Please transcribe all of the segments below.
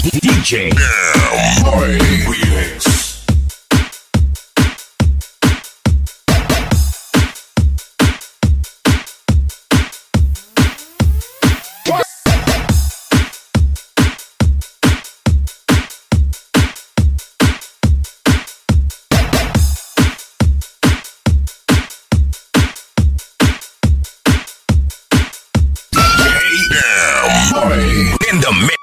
DJ Remix. In the mix.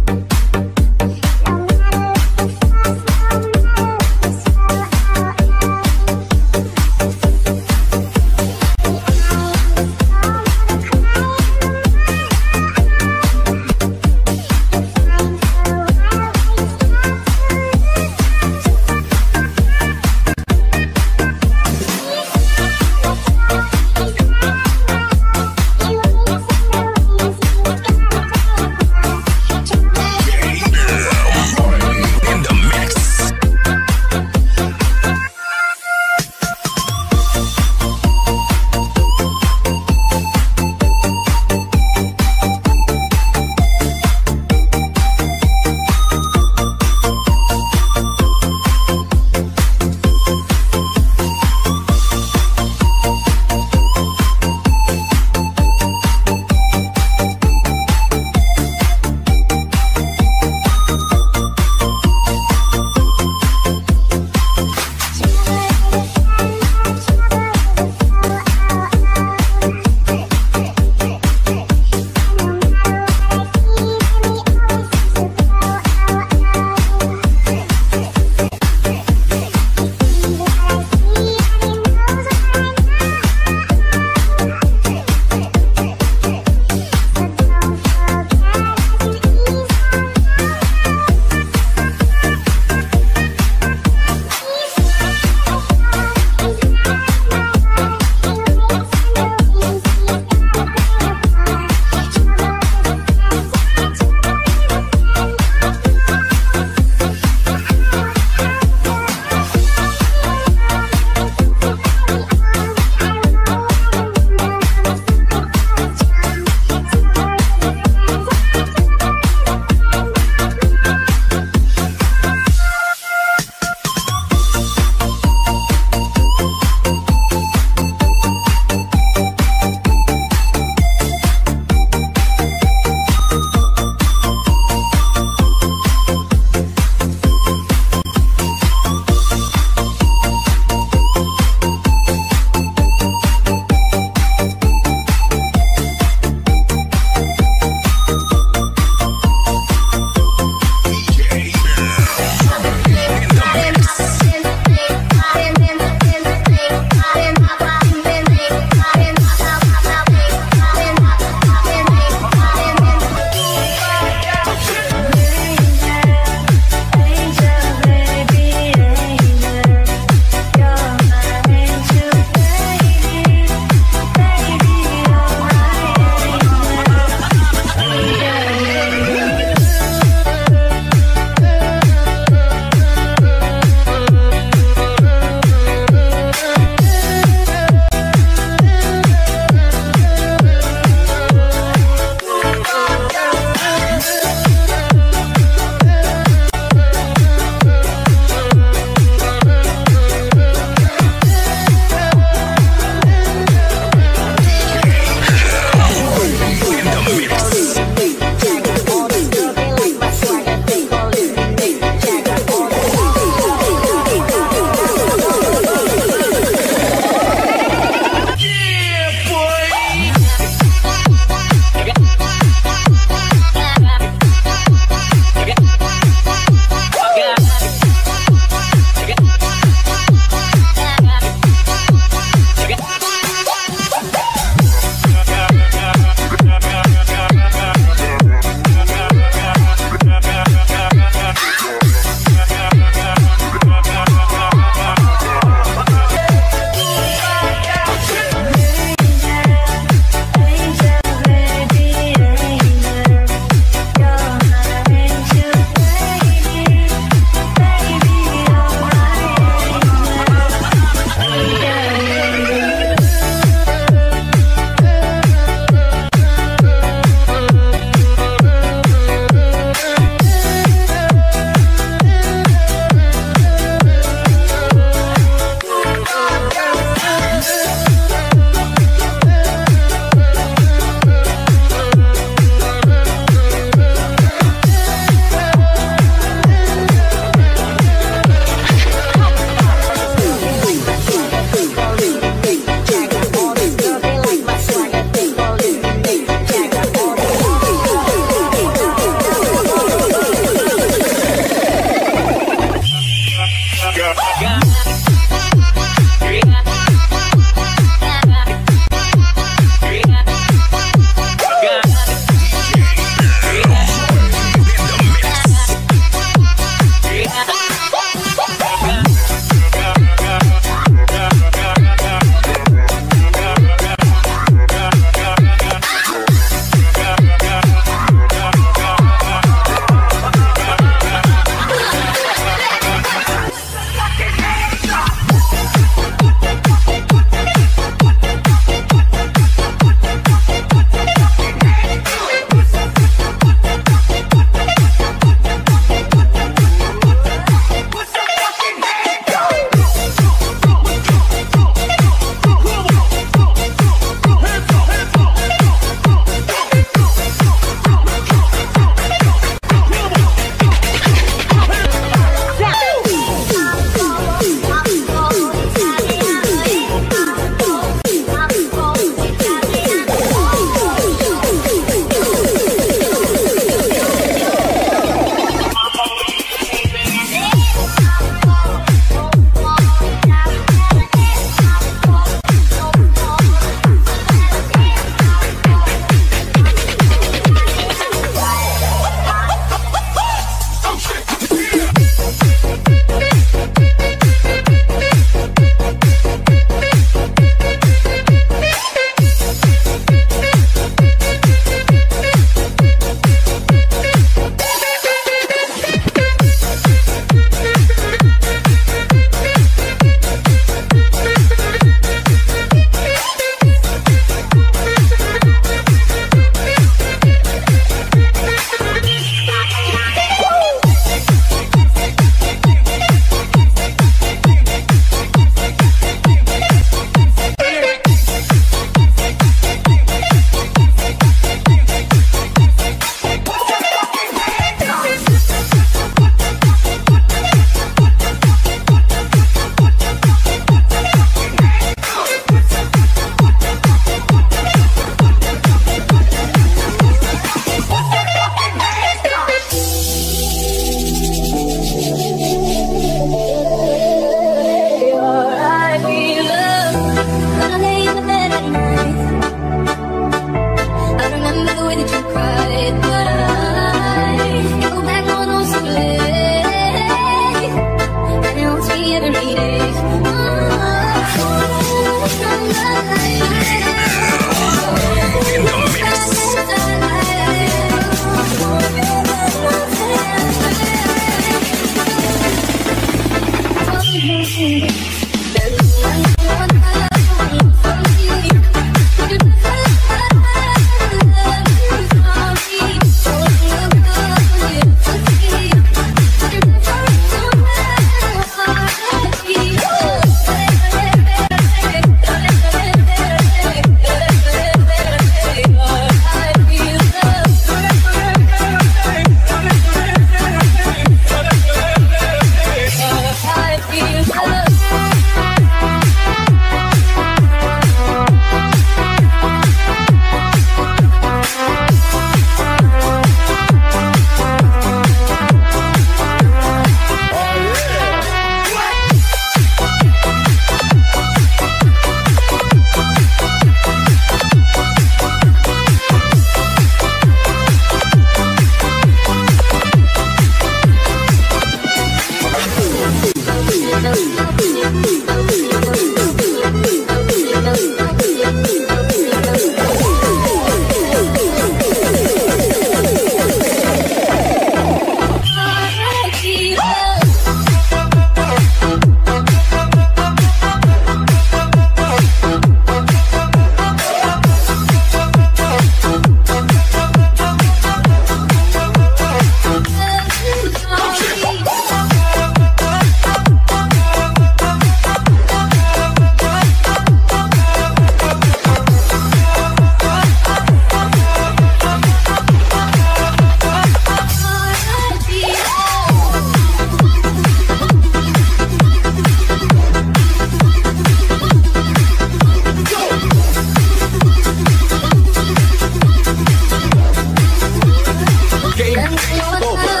game over.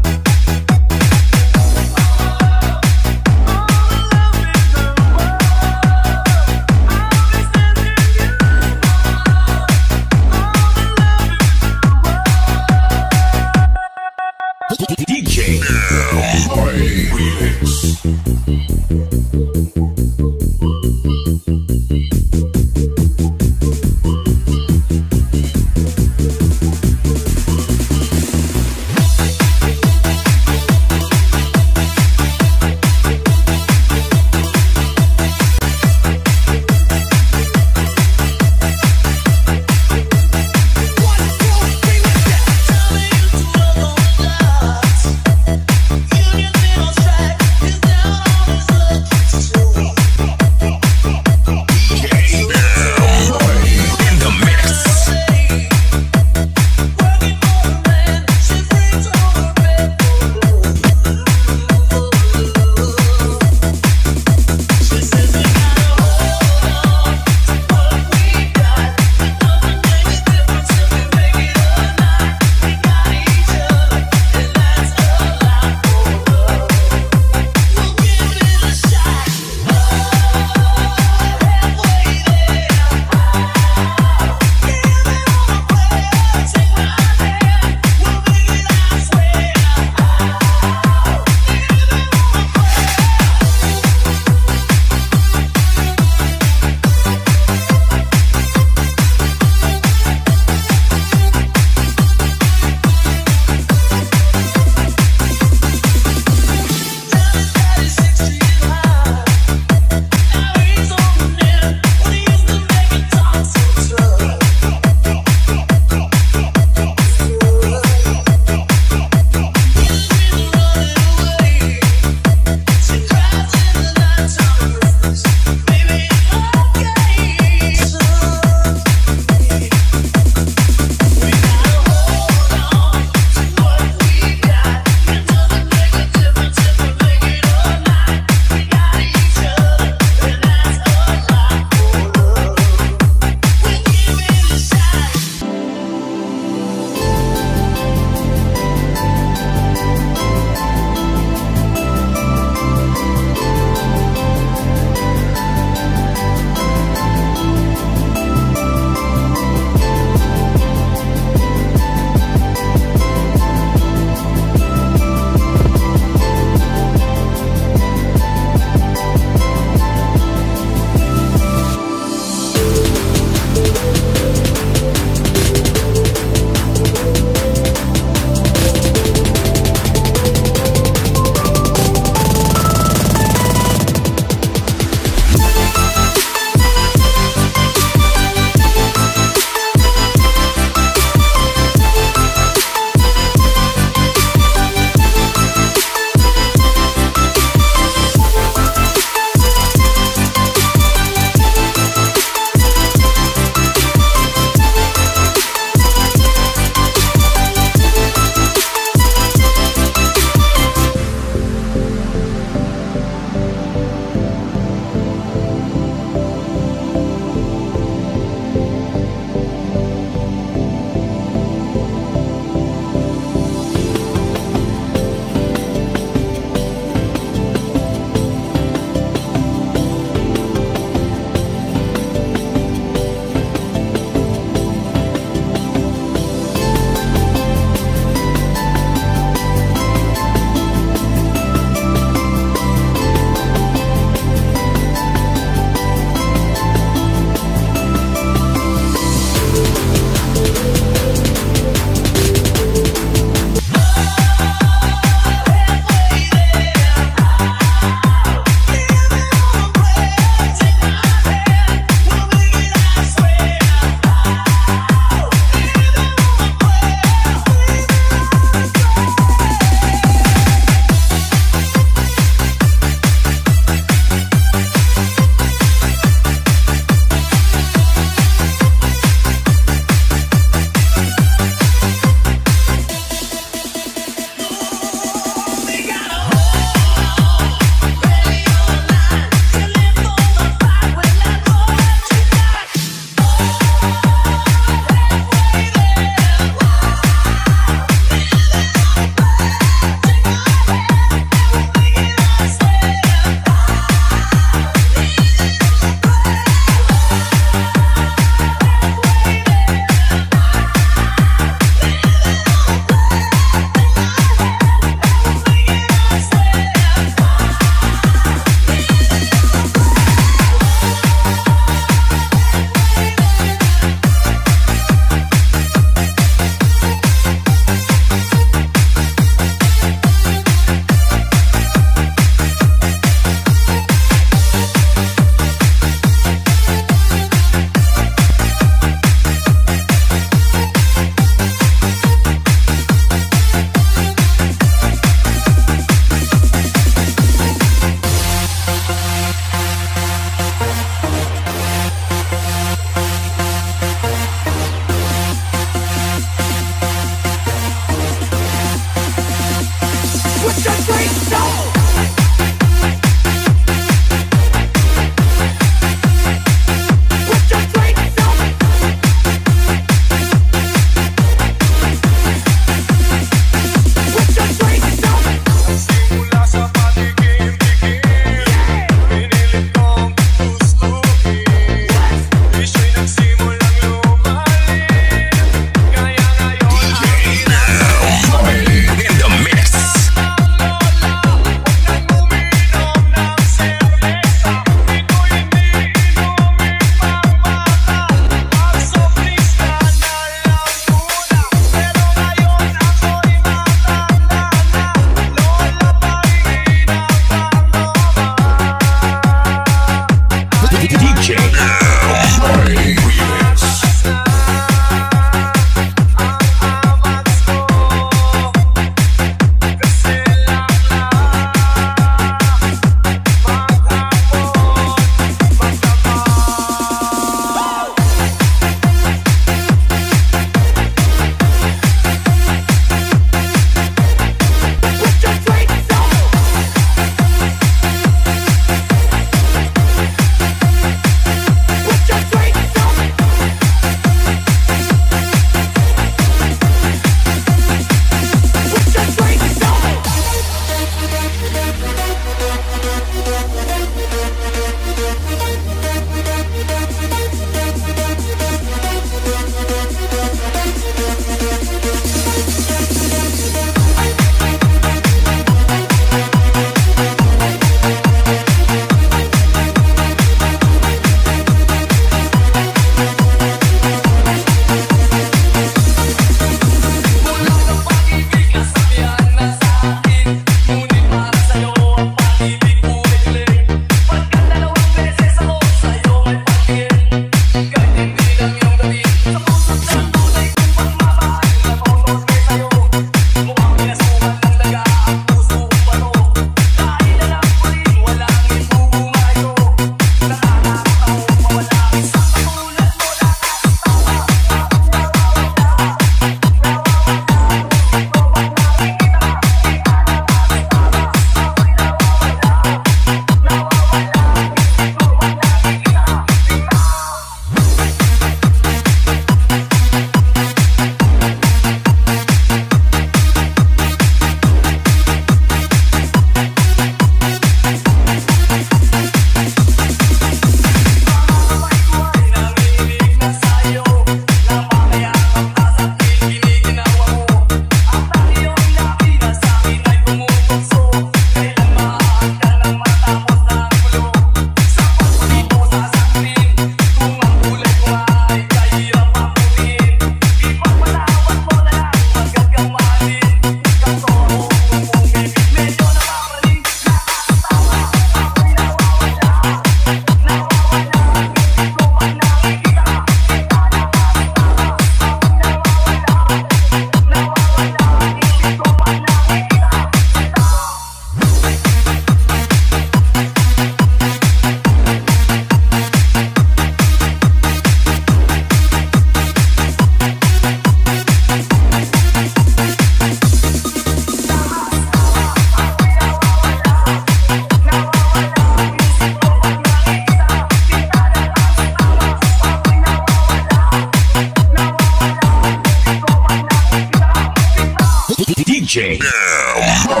DJ Now.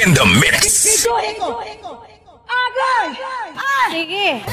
In the mix. Agay. Sige.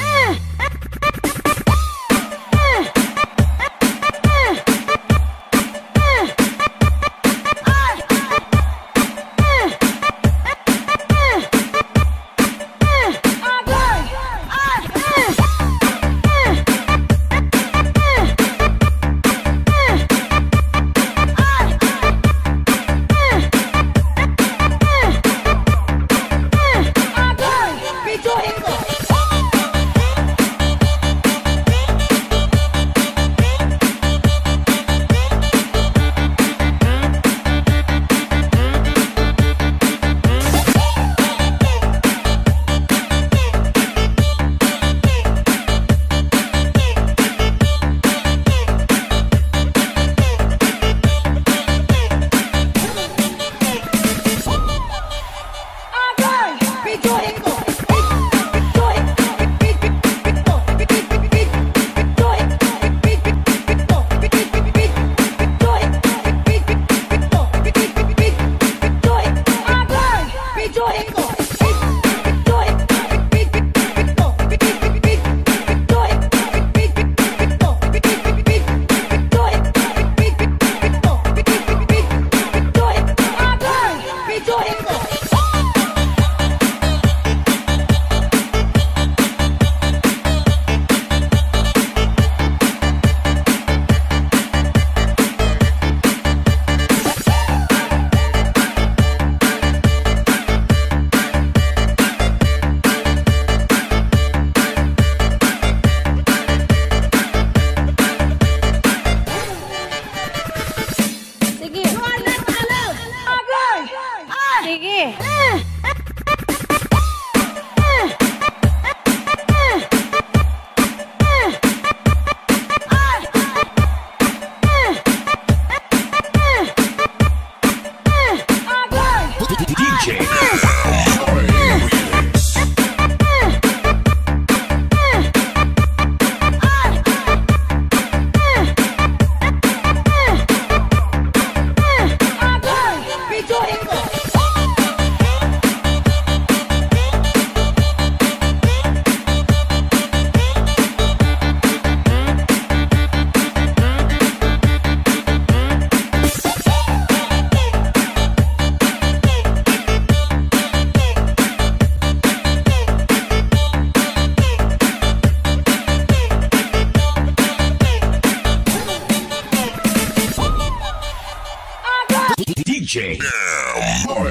DJ Damn. What?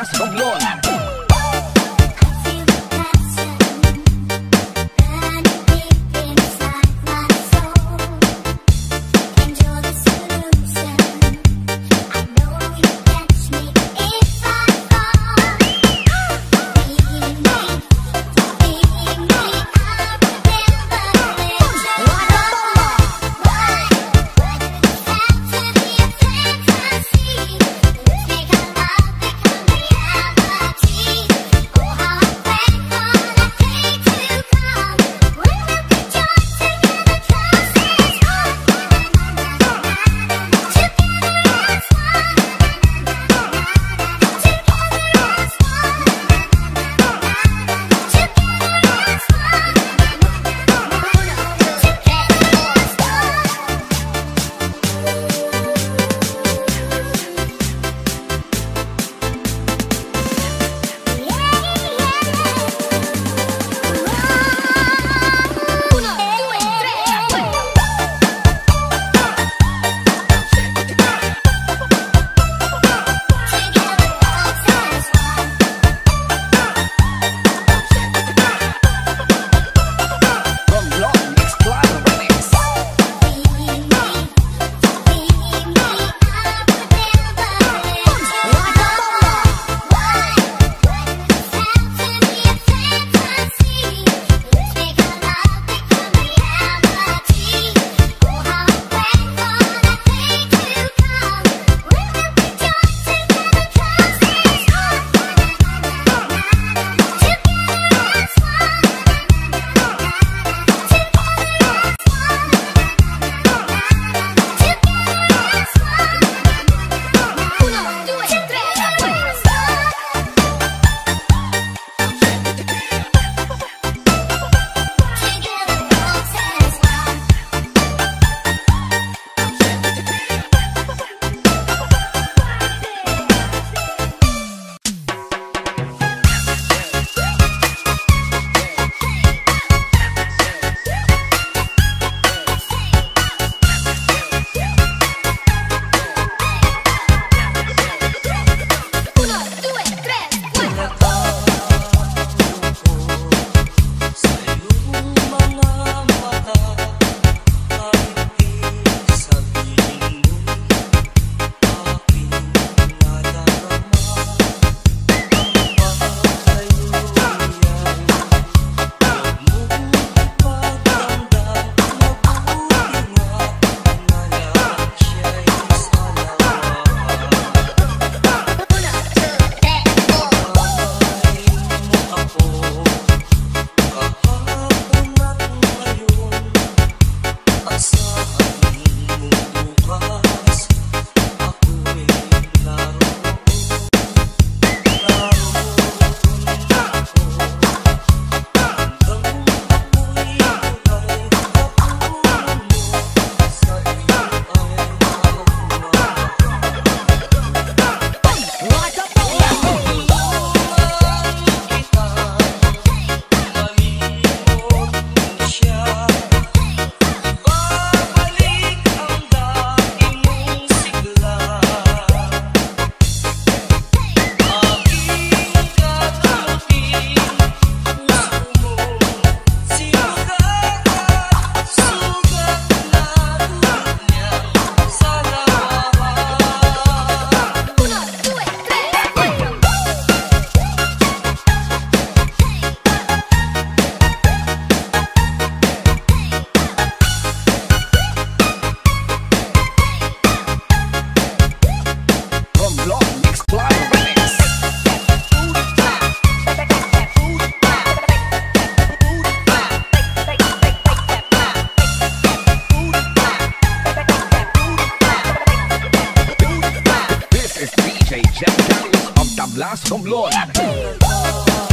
That's the one. Of the blast from Lord.